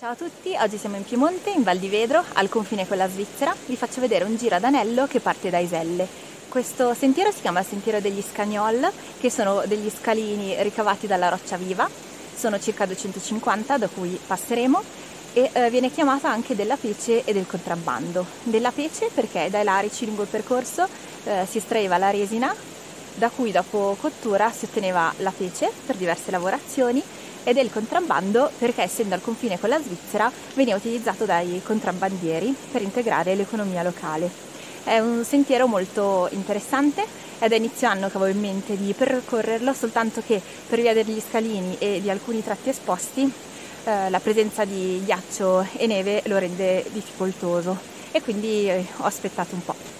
Ciao a tutti, oggi siamo in Piemonte, in Val di Vedro, al confine con la Svizzera. Vi faccio vedere un giro ad anello che parte da Iselle. Questo sentiero si chiama sentiero degli Scagnol, che sono degli scalini ricavati dalla roccia viva. Sono circa 250, da cui passeremo, e viene chiamata anche della pece e del contrabbando. Della pece perché dai larici lungo il percorso si estraeva la resina, da cui dopo cottura si otteneva la pece per diverse lavorazioni, e del contrabbando perché, essendo al confine con la Svizzera, veniva utilizzato dai contrabbandieri per integrare l'economia locale. È un sentiero molto interessante, è da inizio anno che avevo in mente di percorrerlo, soltanto che per via degli scalini e di alcuni tratti esposti la presenza di ghiaccio e neve lo rende difficoltoso, e quindi ho aspettato un po'.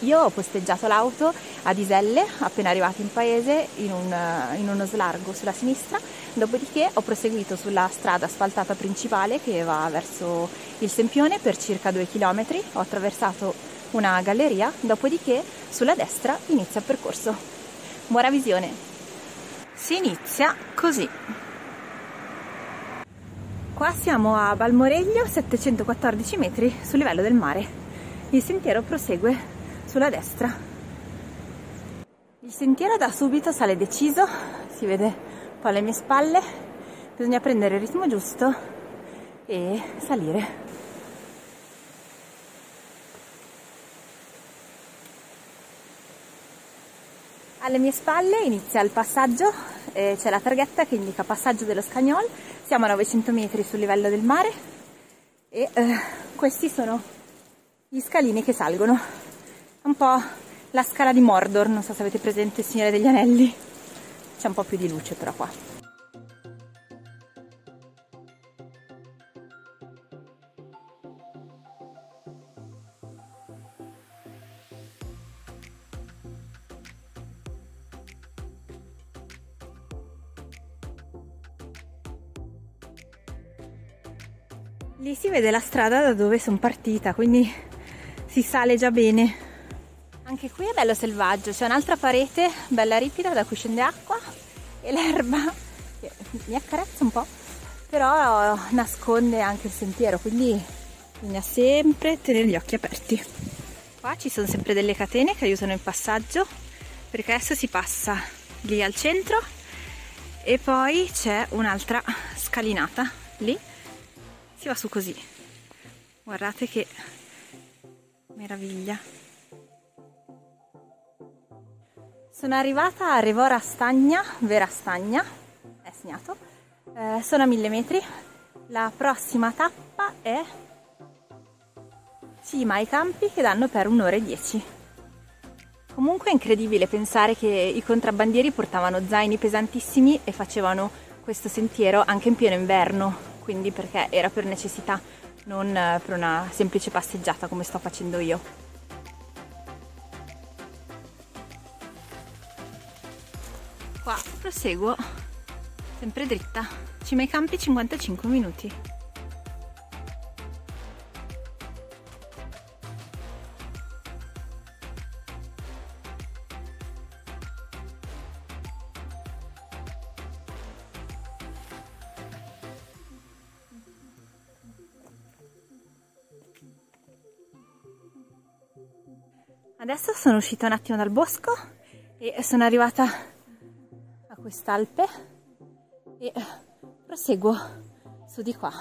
Io ho posteggiato l'auto ad Iselle, appena arrivati in paese, in uno slargo sulla sinistra, dopodiché ho proseguito sulla strada asfaltata principale che va verso il Sempione per circa 2 km, ho attraversato una galleria, dopodiché sulla destra inizia il percorso. Buona visione! Si inizia così. Qua siamo a Valmoreglio, 714 metri sul livello del mare. Il sentiero prosegue sulla destra. Il sentiero da subito sale deciso, si vede qua alle mie spalle, bisogna prendere il ritmo giusto e salire. Alle mie spalle inizia il passaggio, c'è la targhetta che indica passaggio dello Scagnol, siamo a 900 metri sul livello del mare e questi sono gli scalini che salgono. Un po' la scala di Mordor, non so se avete presente il Signore degli Anelli. C'è un po' più di luce però qua. Lì si vede la strada da dove sono partita, quindi si sale già bene. Anche qui è bello selvaggio, c'è un'altra parete bella ripida da cui scende acqua e l'erba mi accarezza un po', però nasconde anche il sentiero, quindi bisogna sempre tenere gli occhi aperti. Qua ci sono sempre delle catene che aiutano il passaggio, perché adesso si passa lì al centro e poi c'è un'altra scalinata lì, si va su così. Guardate che meraviglia! Sono arrivata a Revora Stagna, Vera Stagna, è segnato, sono a 1000 metri, la prossima tappa è Cima ai Campi, che danno per 1 ora e 10. Comunque è incredibile pensare che i contrabbandieri portavano zaini pesantissimi e facevano questo sentiero anche in pieno inverno, quindi perché era per necessità, non per una semplice passeggiata come sto facendo io. Qua proseguo sempre dritta, cima ai campi 55 minuti. Adesso sono uscita un attimo dal bosco e sono arrivata quest'alpe e proseguo su di qua. E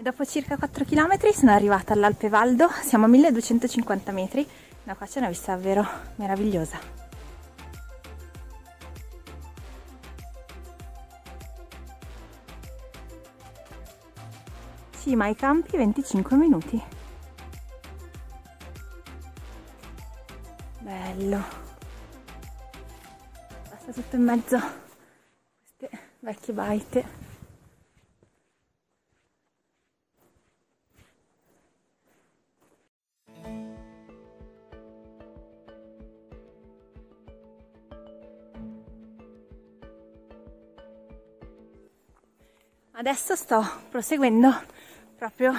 dopo circa 4 km sono arrivata all'Alpe Valdo, siamo a 1250 metri, da qua c'è una vista davvero meravigliosa. Cima ai campi 25 minuti. Bello. Passa tutto in mezzo a queste vecchie baite. Adesso sto proseguendo proprio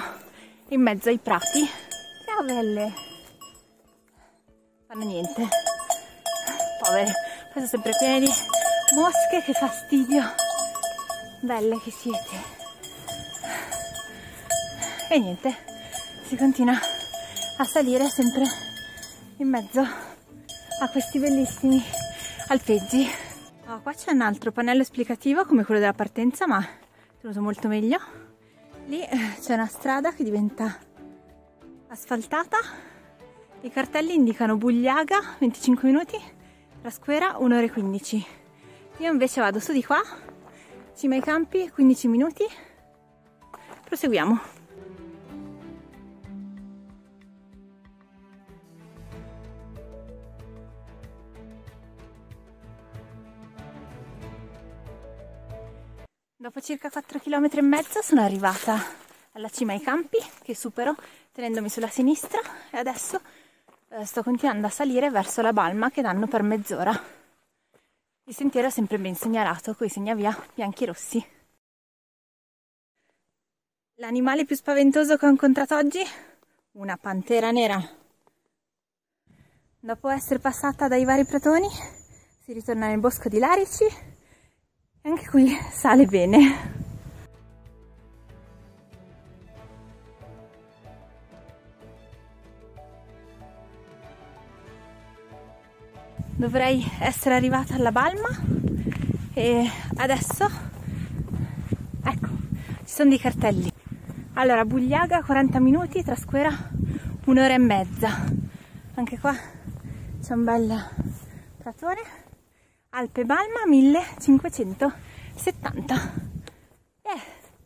in mezzo ai prati. Ciao belle! Fanno niente. Povere, poi sono sempre piene di mosche, che fastidio. Belle che siete. E niente, si continua a salire sempre in mezzo a questi bellissimi alpeggi. Oh, qua c'è un altro pannello esplicativo come quello della partenza, ma uso molto meglio. Lì c'è una strada che diventa asfaltata, i cartelli indicano Bugliaga 25 minuti, Trasquera 1 ora e 15. Io invece vado su di qua, Cima ai Campi 15 minuti, proseguiamo. Dopo circa 4 km e mezzo sono arrivata alla Cima ai Campi, che supero tenendomi sulla sinistra, e adesso sto continuando a salire verso la Balma, che danno per mezz'ora. Il sentiero è sempre ben segnalato coi segnavia bianchi e rossi. L'animale più spaventoso che ho incontrato oggi? Una pantera nera. Dopo essere passata dai vari pratoni si ritorna nel bosco di larici. Anche qui sale bene. Dovrei essere arrivata alla Balma e adesso ecco, ci sono dei cartelli. Allora, Bugliaga 40 minuti, Trasquera 1 ora e mezza. Anche qua c'è un bel pratone. Alpe Balma 1570.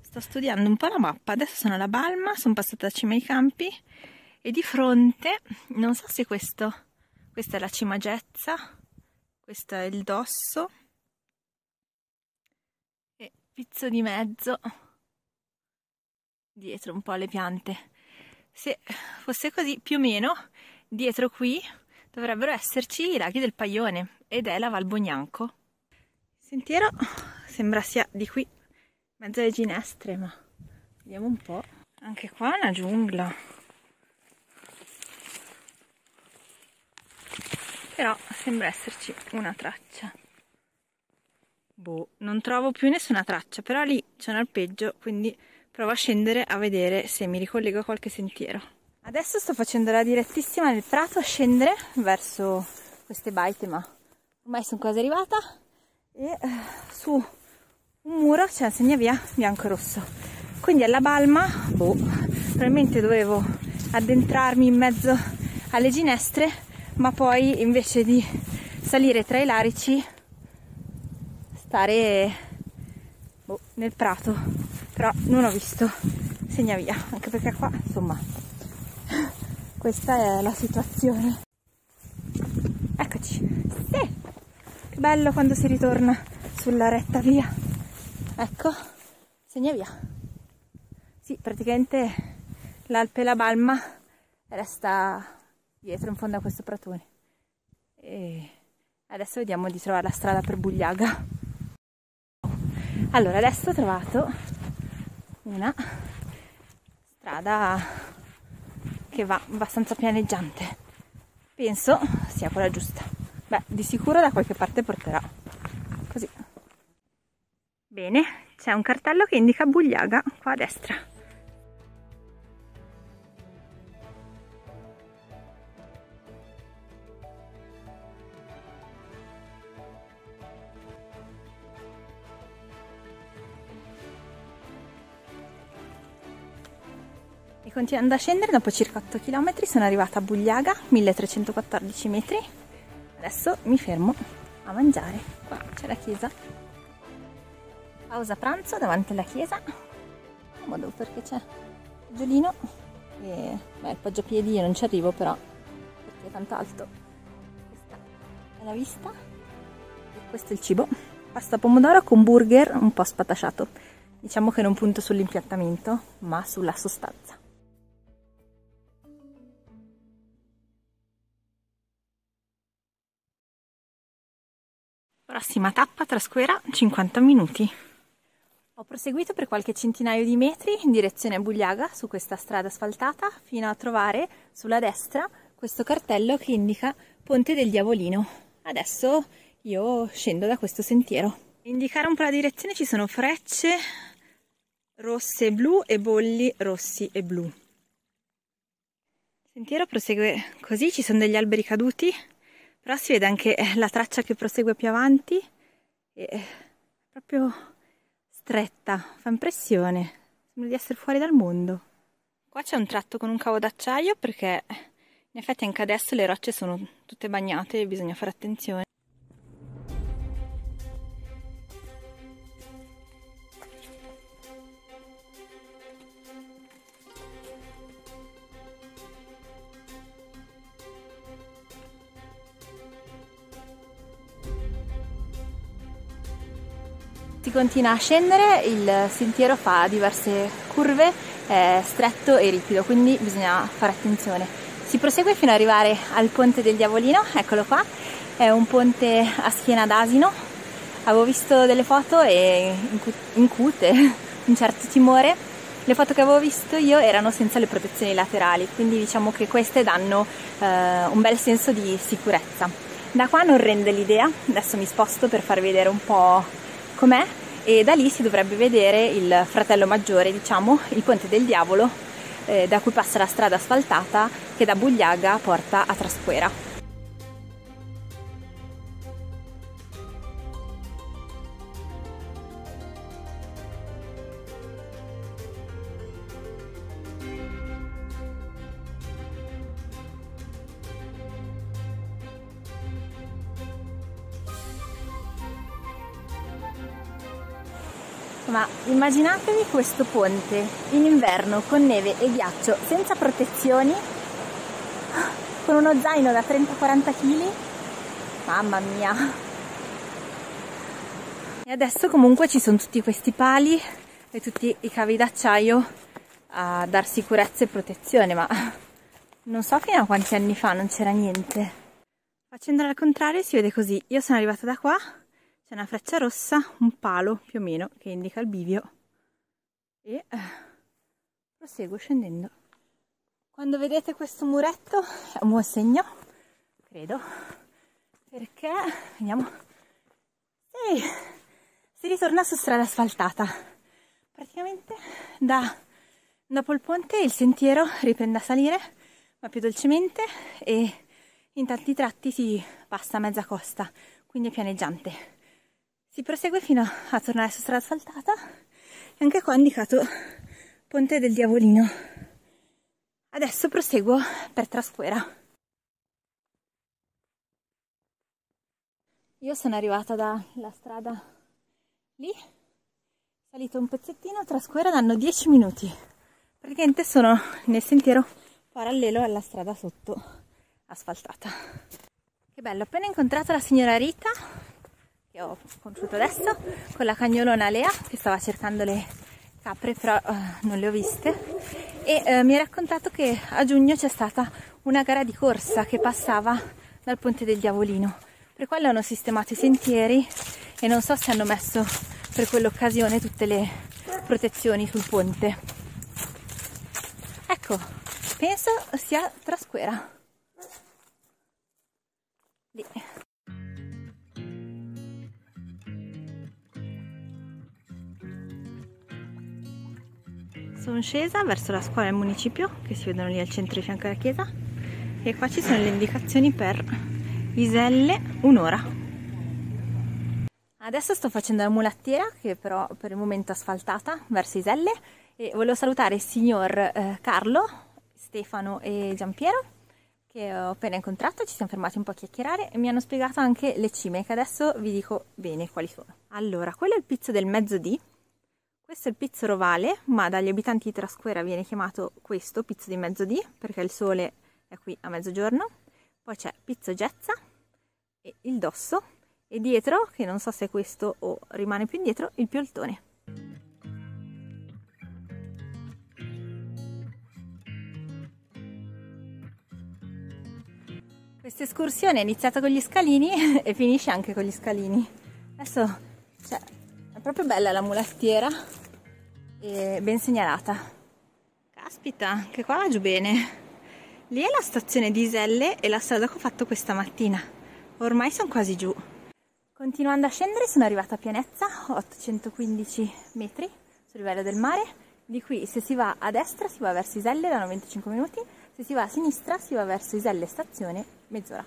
Sto studiando un po' la mappa. Adesso sono alla Balma, sono passata da Cima ai Campi e di fronte, non so se questa è la Cimagezza, questo è il Dosso e Pizzo di Mezzo, dietro un po' le piante. Se fosse così, più o meno dietro qui dovrebbero esserci i laghi del Paione, ed è la Val Bognanco. Il sentiero sembra sia di qui, mezzo alle ginestre, ma vediamo un po'. Anche qua è una giungla, però sembra esserci una traccia. Boh, non trovo più nessuna traccia, però lì c'è un alpeggio, quindi provo a scendere a vedere se mi ricollego a qualche sentiero. Adesso sto facendo la direttissima nel prato a scendere verso queste baite, ma ormai sono quasi arrivata, e su un muro c'è un segnavia bianco e rosso. Quindi alla Balma, boh, probabilmente dovevo addentrarmi in mezzo alle ginestre, ma poi invece di salire tra i larici stare boh, nel prato. Però non ho visto segnavia, anche perché qua insomma questa è la situazione. Eccoci. Sì. Che bello quando si ritorna sulla retta via. Ecco, segna via. Sì, praticamente l'Alpe e la Balma resta dietro in fondo a questo pratone. E adesso vediamo di trovare la strada per Bugliaga. Allora, adesso ho trovato una strada che va abbastanza pianeggiante, penso sia quella giusta. Beh, di sicuro da qualche parte porterà. Così bene, c'è un cartello che indica Bugliaga qua a destra. Continuando a scendere, dopo circa 8 km sono arrivata a Bugliaga, 1314 metri. Adesso mi fermo a mangiare. Qua c'è la chiesa. Pausa pranzo davanti alla chiesa. Comodo perché c'è il giolino e beh, il poggiapiedi io non ci arrivo però, perché è tanto alto. Questa è la vista. E questo è il cibo. Pasta pomodoro con burger un po' spatasciato. Diciamo che non punto sull'impiattamento, ma sulla sostanza. Prossima tappa, Trasquera 50 minuti. Ho proseguito per qualche centinaio di metri in direzione Bugliaga su questa strada asfaltata fino a trovare sulla destra questo cartello che indica ponte del Diavolino. Adesso io scendo da questo sentiero. Per indicare un po' la direzione ci sono frecce rosse e blu e bolli rossi e blu. Il sentiero prosegue così, ci sono degli alberi caduti, però si vede anche la traccia che prosegue più avanti, è proprio stretta, fa impressione, sembra di essere fuori dal mondo. Qua c'è un tratto con un cavo d'acciaio perché in effetti anche adesso le rocce sono tutte bagnate e bisogna fare attenzione. Si continua a scendere, il sentiero fa diverse curve, è stretto e ripido, quindi bisogna fare attenzione. Si prosegue fino ad arrivare al ponte del Diavolino, eccolo qua, è un ponte a schiena d'asino. Avevo visto delle foto e incute un certo timore. Le foto che avevo visto io erano senza le protezioni laterali, quindi diciamo che queste danno un bel senso di sicurezza. Da qua non rende l'idea, adesso mi sposto per farvi vedere un po' com'è, e da lì si dovrebbe vedere il fratello maggiore, diciamo, il ponte del diavolo, da cui passa la strada asfaltata che da Bugliaga porta a Trasquera. Ma immaginatevi questo ponte in inverno con neve e ghiaccio, senza protezioni, con uno zaino da 30-40 kg, mamma mia! E adesso comunque ci sono tutti questi pali e tutti i cavi d'acciaio a dar sicurezza e protezione, ma non so fino a quanti anni fa non c'era niente. Facendola al contrario si vede così, io sono arrivata da qua, c'è una freccia rossa, un palo più o meno che indica il bivio e proseguo scendendo. Quando vedete questo muretto è un buon segno, credo, perché vediamo, si ritorna su strada asfaltata. Praticamente dopo il ponte il sentiero riprende a salire ma più dolcemente e in tanti tratti si passa a mezza costa, quindi è pianeggiante. Si prosegue fino a tornare su strada asfaltata e anche qua ho indicato ponte del Diavolino. Adesso proseguo per Trasquera. Io sono arrivata dalla strada lì, salito un pezzettino, a Trasquera danno 10 minuti. Praticamente sono nel sentiero parallelo alla strada sotto asfaltata. Che bello, ho appena incontrato la signora Rita, che ho conosciuto adesso, con la cagnolona Lea che stava cercando le capre, però non le ho viste, e mi ha raccontato che a giugno c'è stata una gara di corsa che passava dal ponte del Diavolino, per quello hanno sistemato i sentieri e non so se hanno messo per quell'occasione tutte le protezioni sul ponte. Ecco, penso sia Trasquera lì. Sono scesa verso la scuola e il municipio, che si vedono lì al centro di fianco alla chiesa, e qua ci sono le indicazioni per Iselle, un'ora. Adesso sto facendo la mulattiera, che però per il momento è asfaltata, verso Iselle, e volevo salutare il signor Carlo, Stefano e Giampiero, che ho appena incontrato, ci siamo fermati un po' a chiacchierare e mi hanno spiegato anche le cime, che adesso vi dico bene quali sono. Allora, quello è il pizzo del mezzodì. Questo è il pizzo rovale, ma dagli abitanti di Trasquera viene chiamato questo, pizzo di mezzodì, perché il sole è qui a mezzogiorno. Poi c'è pizzo Gezza e il dosso, e dietro, che non so se è questo o rimane più indietro, il pioltone. Questa escursione è iniziata con gli scalini e finisce anche con gli scalini. Adesso c'è proprio bella la mulastiera e ben segnalata. Caspita, che qua va giù bene. Lì è la stazione di Iselle e la strada che ho fatto questa mattina. Ormai sono quasi giù. Continuando a scendere sono arrivata a Pianezza, 815 metri sul livello del mare. Di qui se si va a destra si va verso Iselle da 95 minuti, se si va a sinistra si va verso Iselle stazione mezz'ora.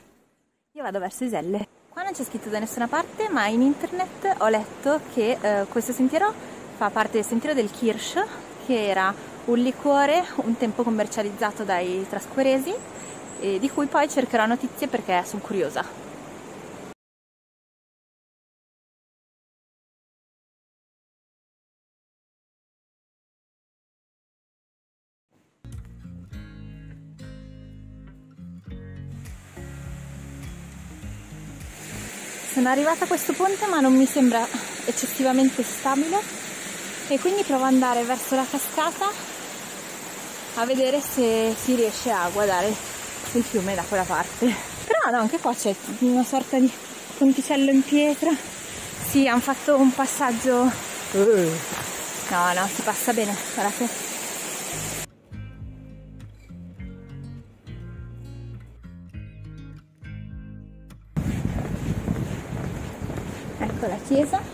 Io vado verso Iselle. Qua non c'è scritto da nessuna parte, ma in internet ho letto che questo sentiero fa parte del sentiero del Kirsch, che era un liquore un tempo commercializzato dai trasqueresi e di cui poi cercherò notizie perché sono curiosa. Sono arrivata a questo ponte ma non mi sembra eccessivamente stabile e quindi provo ad andare verso la cascata a vedere se si riesce a guardare il fiume da quella parte. Però no, anche qua c'è una sorta di ponticello in pietra. Sì, hanno fatto un passaggio. No, no, si passa bene, guardate. Ecco la chiesa.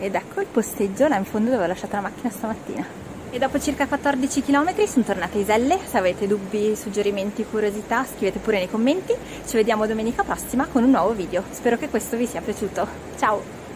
Ed ecco il posteggio là in fondo dove ho lasciato la macchina stamattina. E dopo circa 14 km sono tornata a Iselle. Se avete dubbi, suggerimenti, curiosità, scrivete pure nei commenti. Ci vediamo domenica prossima con un nuovo video. Spero che questo vi sia piaciuto. Ciao!